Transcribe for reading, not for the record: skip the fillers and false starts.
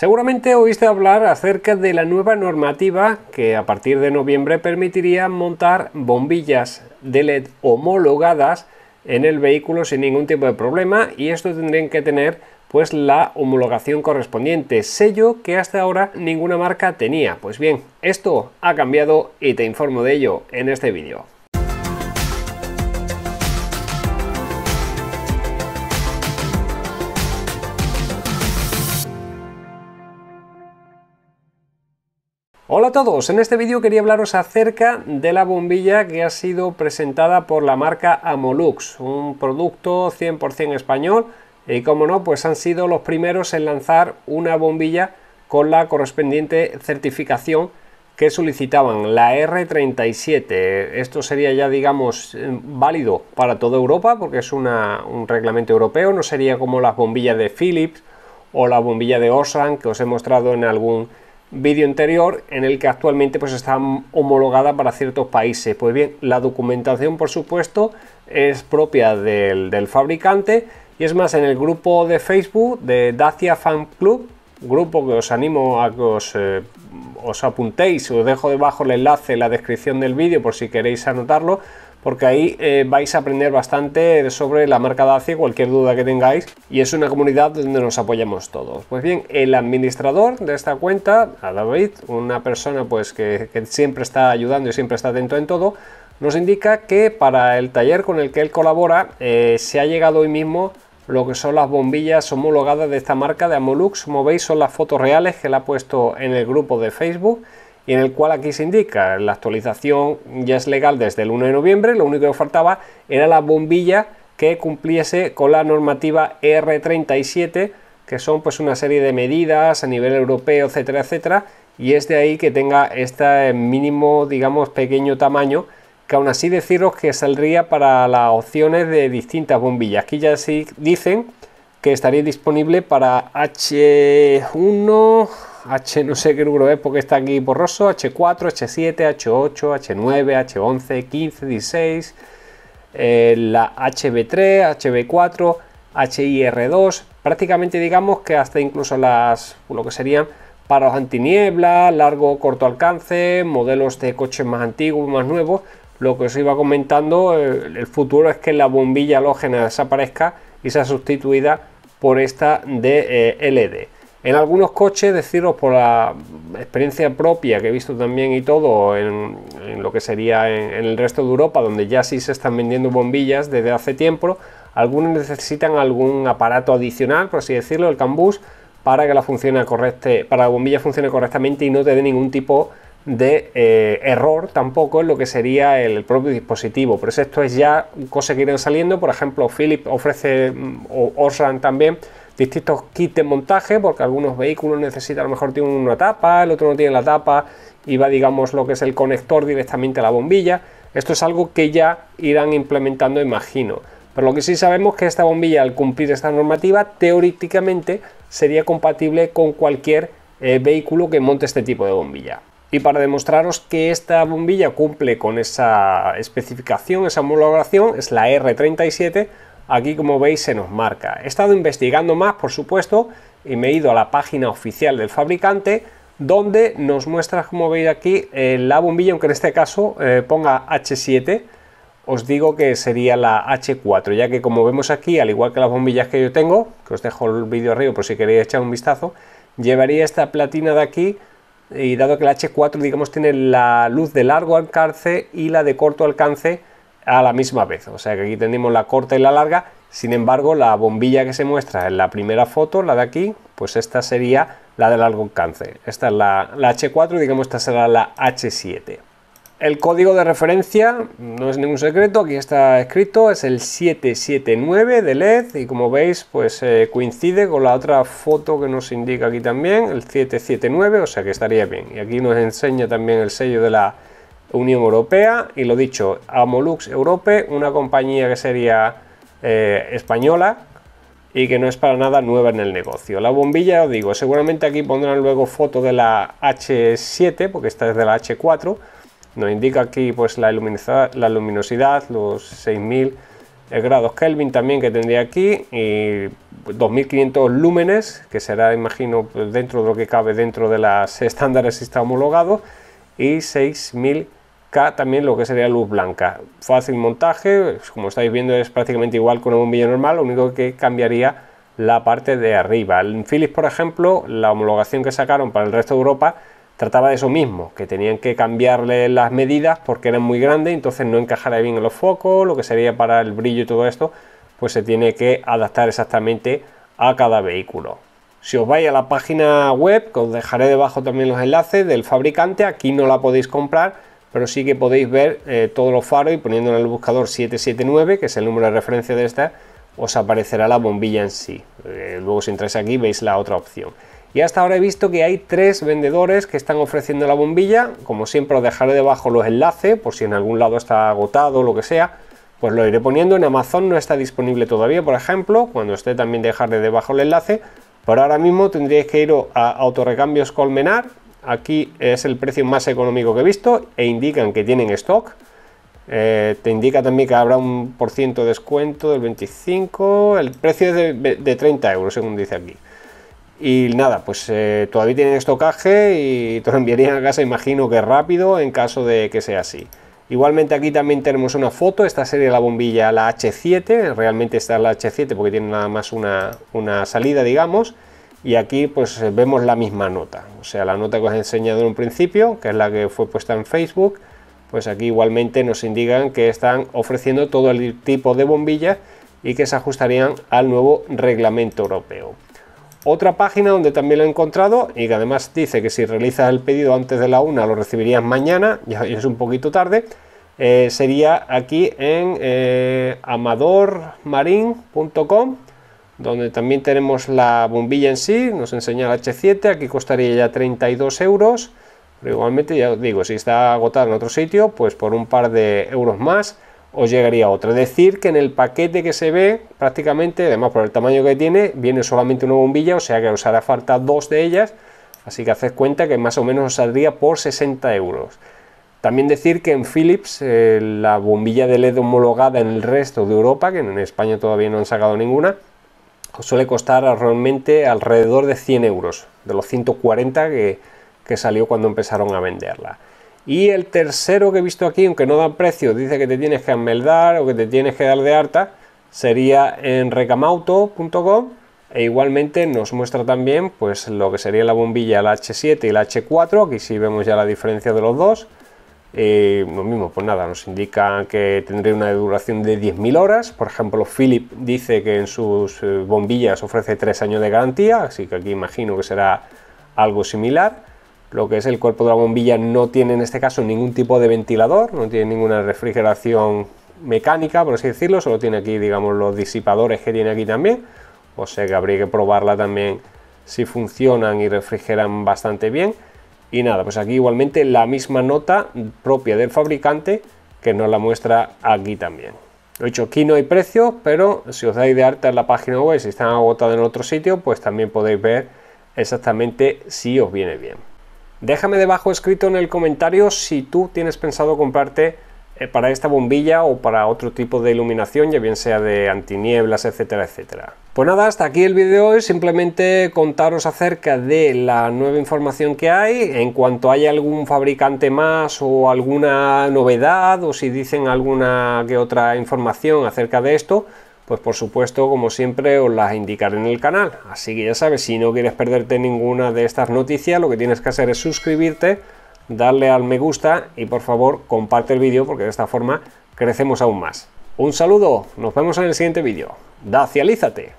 Seguramente oíste hablar acerca de la nueva normativa que a partir de noviembre permitiría montar bombillas de LED homologadas en el vehículo sin ningún tipo de problema, y esto tendrían que tener pues la homologación correspondiente, sello que hasta ahora ninguna marca tenía. Pues bien, esto ha cambiado y te informo de ello en este vídeo. Hola a todos, en este vídeo quería hablaros acerca de la bombilla que ha sido presentada por la marca Amolux, un producto 100% español, y como no, pues han sido los primeros en lanzar una bombilla con la correspondiente certificación que solicitaban, la R37. Esto sería ya, digamos, válido para toda Europa porque es un reglamento europeo, no sería como las bombillas de Philips o la bombilla de Osram que os he mostrado en algún vídeo anterior, en el que actualmente pues está homologada para ciertos países. Pues bien, la documentación por supuesto es propia del fabricante, y es más, en el grupo de Facebook de Dacia Fan Club, grupo que os animo a que os apuntéis, os dejo debajo el enlace en la descripción del vídeo por si queréis anotarlo, porque ahí vais a aprender bastante sobre la marca Dacia, cualquier duda que tengáis, y es una comunidad donde nos apoyamos todos. Pues bien, el administrador de esta cuenta, David, una persona pues que siempre está ayudando y siempre está atento en todo, nos indica que para el taller con el que él colabora se ha llegado hoy mismo lo que son las bombillas homologadas de esta marca de Amolux. Como veis, son las fotos reales que él ha puesto en el grupo de Facebook, y en el cual aquí se indica, la actualización ya es legal desde el 1 de noviembre, lo único que faltaba era la bombilla que cumpliese con la normativa R37, que son pues una serie de medidas a nivel europeo, etcétera, etcétera, y es de ahí que tenga este mínimo, digamos, pequeño tamaño, que aún así deciros que saldría para las opciones de distintas bombillas. Aquí ya sí dicen que estaría disponible para H1... H no sé qué número es porque está aquí borroso, H4, H7, H8, H9, H11, 15, 16, la HB3, HB4, HIR2, prácticamente digamos que hasta incluso lo que serían paros antiniebla, largo corto alcance, modelos de coches más antiguos, más nuevos. Lo que os iba comentando, el futuro es que la bombilla halógena desaparezca y sea sustituida por esta de LED. En algunos coches, deciros por la experiencia propia que he visto también y todo, en lo que sería en el resto de Europa, donde ya sí se están vendiendo bombillas desde hace tiempo, algunos necesitan algún aparato adicional, por así decirlo, el CANBUS, para que la bombilla funcione correctamente y no te dé ningún tipo de error tampoco en lo que sería el propio dispositivo. Pero esto es ya cosas que irán saliendo. Por ejemplo, Philips ofrece, o Osram también, distintos kits de montaje, porque algunos vehículos necesitan, a lo mejor tiene una tapa, el otro no tiene la tapa, y va, digamos, lo que es el conector directamente a la bombilla. Esto es algo que ya irán implementando, imagino. Pero lo que sí sabemos es que esta bombilla, al cumplir esta normativa, teóricamente sería compatible con cualquier vehículo que monte este tipo de bombilla. Y para demostraros que esta bombilla cumple con esa especificación, esa homologación, es la R37, aquí, como veis, se nos marca. He estado investigando más, por supuesto, y me he ido a la página oficial del fabricante, donde nos muestra, como veis aquí, la bombilla, aunque en este caso ponga H7, os digo que sería la H4, ya que, como vemos aquí, al igual que las bombillas que yo tengo, que os dejo el vídeo arriba por si queréis echar un vistazo, llevaría esta platina de aquí, y dado que la H4, digamos, tiene la luz de largo alcance y la de corto alcance a la misma vez, o sea que aquí tenemos la corta y la larga. Sin embargo, la bombilla que se muestra en la primera foto, la de aquí, pues esta sería la de largo alcance, esta es la H4, digamos, esta será la H7. El código de referencia no es ningún secreto, aquí está escrito, es el 779 de LED, y como veis pues coincide con la otra foto que nos indica aquí también, el 779, o sea que estaría bien. Y aquí nos enseña también el sello de la Unión Europea, y lo dicho, Amolux Europe, una compañía que sería española y que no es para nada nueva en el negocio. La bombilla, os digo, seguramente aquí pondrán luego foto de la H7, porque esta es de la H4, nos indica aquí pues la luminosidad, los 6000 grados Kelvin también que tendría aquí, y 2500 lúmenes, que será, imagino, dentro de lo que cabe dentro de los estándares que está homologado, y 6000K también lo que sería luz blanca. Fácil montaje, como estáis viendo es prácticamente igual con un bombillo normal, lo único que cambiaría la parte de arriba. En Philips, por ejemplo, la homologación que sacaron para el resto de Europa trataba de eso mismo, que tenían que cambiarle las medidas porque eran muy grandes, entonces no encajaría bien en los focos, lo que sería para el brillo y todo esto, pues se tiene que adaptar exactamente a cada vehículo. Si os vais a la página web, que os dejaré debajo también los enlaces del fabricante, aquí no la podéis comprar, pero sí que podéis ver todos los faros, y poniendo en el buscador 779, que es el número de referencia de esta, os aparecerá la bombilla en sí. Luego si entráis aquí veis la otra opción. Y hasta ahora he visto que hay 3 vendedores que están ofreciendo la bombilla. Como siempre os dejaré debajo los enlaces, por si en algún lado está agotado o lo que sea, pues lo iré poniendo. En Amazon no está disponible todavía, por ejemplo. Cuando esté también dejaré debajo el enlace. Por ahora mismo tendréis que ir a Autorrecambios Colmenar. Aquí es el precio más económico que he visto e indican que tienen stock. Te indica también que habrá un % de descuento del 25%, el precio es de 30 euros, según dice aquí. Y nada, pues todavía tienen estocaje y te lo enviarían a casa, imagino que rápido, en caso de que sea así. Igualmente aquí también tenemos una foto, esta sería la bombilla, la H7, realmente esta es la H7 porque tiene nada más una salida, digamos, y aquí pues vemos la misma nota, o sea, la nota que os he enseñado en un principio, que es la que fue puesta en Facebook. Pues aquí igualmente nos indican que están ofreciendo todo el tipo de bombillas y que se ajustarían al nuevo reglamento europeo. Otra página donde también lo he encontrado y que además dice que si realizas el pedido antes de la 1 lo recibirías mañana, ya es un poquito tarde, sería aquí en amadormarin.com, donde también tenemos la bombilla en sí, nos enseña la H7, aquí costaría ya 32 euros. Pero igualmente ya os digo, si está agotada en otro sitio, pues por un par de euros más os llegaría otra. Es decir, que en el paquete que se ve prácticamente, además por el tamaño que tiene, viene solamente una bombilla, o sea que os hará falta 2 de ellas, así que haced cuenta que más o menos os saldría por 60 euros. También decir que en Philips la bombilla de LED homologada en el resto de Europa, que en España todavía no han sacado ninguna, os suele costar realmente alrededor de 100 euros, de los 140 que salió cuando empezaron a venderla. Y el tercero que he visto aquí, aunque no dan precio, dice que te tienes que ameldar o que te tienes que dar de harta, sería en recamauto.com, e igualmente nos muestra también pues lo que sería la bombilla, la H7 y la H4, aquí sí vemos ya la diferencia de los dos, lo mismo, pues nada, nos indica que tendría una duración de 10.000 horas, por ejemplo Philips dice que en sus bombillas ofrece 3 años de garantía, así que aquí imagino que será algo similar. Lo que es el cuerpo de la bombilla no tiene en este caso ningún tipo de ventilador, no tiene ninguna refrigeración mecánica, por así decirlo, solo tiene aquí, digamos, los disipadores que tiene aquí también, o sea que habría que probarla también si funcionan y refrigeran bastante bien. Y nada, pues aquí igualmente la misma nota propia del fabricante que nos la muestra aquí también. Lo he hecho, aquí no hay precios, pero si os dais de alta en la página web, si están agotados en otro sitio, pues también podéis ver exactamente si os viene bien. Déjame debajo escrito en el comentario si tú tienes pensado comprarte para esta bombilla o para otro tipo de iluminación, ya bien sea de antinieblas, etcétera, etcétera. Pues nada, hasta aquí el vídeo hoy, simplemente contaros acerca de la nueva información que hay. En cuanto haya algún fabricante más o alguna novedad, o si dicen alguna que otra información acerca de esto, pues por supuesto, como siempre, os las indicaré en el canal. Así que ya sabes, si no quieres perderte ninguna de estas noticias, lo que tienes que hacer es suscribirte, darle al me gusta y por favor comparte el vídeo, porque de esta forma crecemos aún más. Un saludo, nos vemos en el siguiente vídeo. ¡Dacialízate!